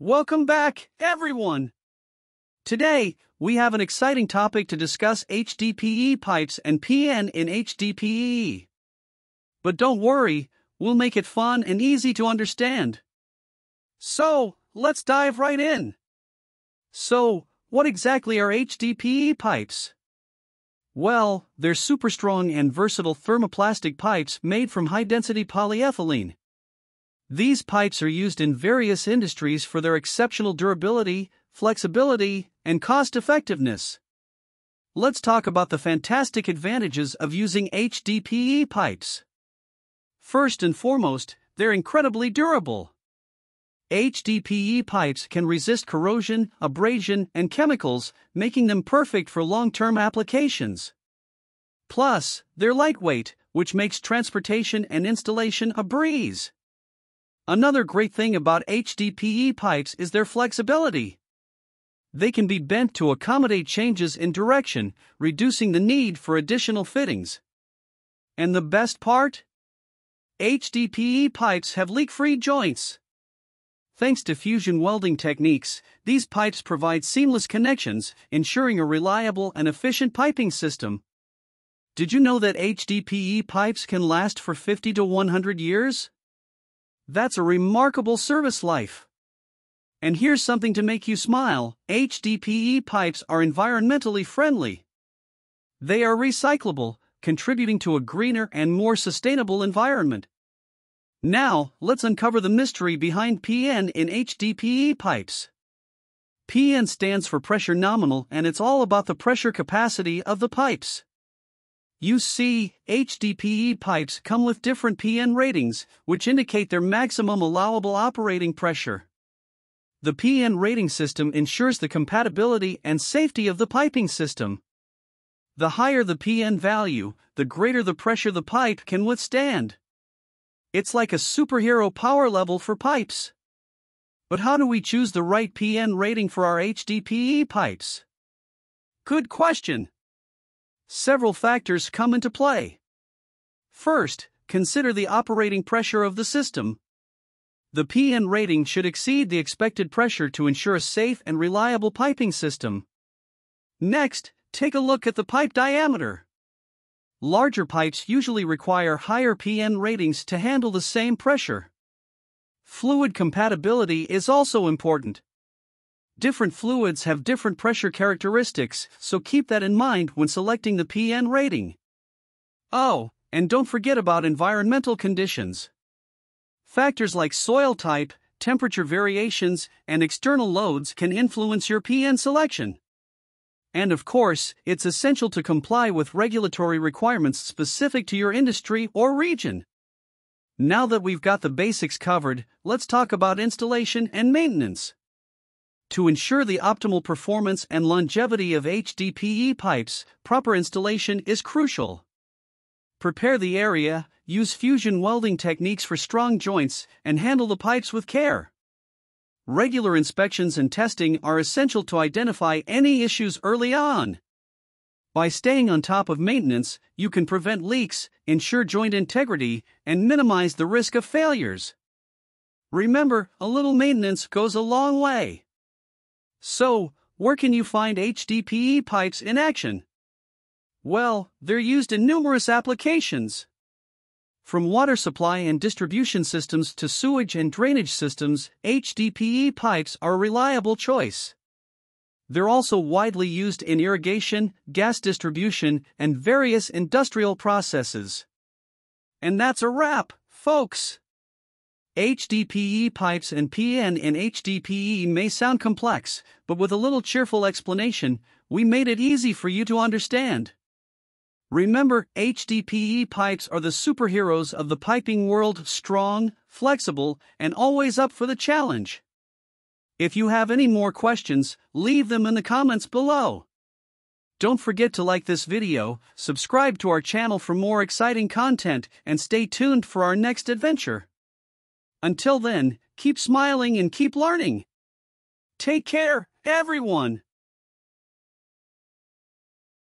Welcome back, everyone! Today, we have an exciting topic to discuss: HDPE pipes and PN in HDPE. But don't worry, we'll make it fun and easy to understand. So, let's dive right in. So, what exactly are HDPE pipes? Well, they're super strong and versatile thermoplastic pipes made from high-density polyethylene. These pipes are used in various industries for their exceptional durability, flexibility, and cost-effectiveness. Let's talk about the fantastic advantages of using HDPE pipes. First and foremost, they're incredibly durable. HDPE pipes can resist corrosion, abrasion, and chemicals, making them perfect for long-term applications. Plus, they're lightweight, which makes transportation and installation a breeze. Another great thing about HDPE pipes is their flexibility. They can be bent to accommodate changes in direction, reducing the need for additional fittings. And the best part? HDPE pipes have leak-free joints. Thanks to fusion welding techniques, these pipes provide seamless connections, ensuring a reliable and efficient piping system. Did you know that HDPE pipes can last for 50 to 100 years? That's a remarkable service life. And here's something to make you smile: HDPE pipes are environmentally friendly. They are recyclable, contributing to a greener and more sustainable environment. Now, let's uncover the mystery behind PN in HDPE pipes. PN stands for pressure nominal, and it's all about the pressure capacity of the pipes. You see, HDPE pipes come with different PN ratings, which indicate their maximum allowable operating pressure. The PN rating system ensures the compatibility and safety of the piping system. The higher the PN value, the greater the pressure the pipe can withstand. It's like a superhero power level for pipes. But how do we choose the right PN rating for our HDPE pipes? Good question! Several factors come into play. First, consider the operating pressure of the system. The PN rating should exceed the expected pressure to ensure a safe and reliable piping system. Next, take a look at the pipe diameter. Larger pipes usually require higher PN ratings to handle the same pressure. Fluid compatibility is also important. Different fluids have different pressure characteristics, so keep that in mind when selecting the PN rating. Oh, and don't forget about environmental conditions. Factors like soil type, temperature variations, and external loads can influence your PN selection. And of course, it's essential to comply with regulatory requirements specific to your industry or region. Now that we've got the basics covered, let's talk about installation and maintenance. To ensure the optimal performance and longevity of HDPE pipes, proper installation is crucial. Prepare the area, use fusion welding techniques for strong joints, and handle the pipes with care. Regular inspections and testing are essential to identify any issues early on. By staying on top of maintenance, you can prevent leaks, ensure joint integrity, and minimize the risk of failures. Remember, a little maintenance goes a long way. So, where can you find HDPE pipes in action? Well, they're used in numerous applications. From water supply and distribution systems to sewage and drainage systems, HDPE pipes are a reliable choice. They're also widely used in irrigation, gas distribution, and various industrial processes. And that's a wrap, folks! HDPE pipes and PN in HDPE may sound complex, but with a little cheerful explanation, we made it easy for you to understand. Remember, HDPE pipes are the superheroes of the piping world: strong, flexible, and always up for the challenge. If you have any more questions, leave them in the comments below. Don't forget to like this video, subscribe to our channel for more exciting content, and stay tuned for our next adventure. Until then, keep smiling and keep learning. Take care, everyone.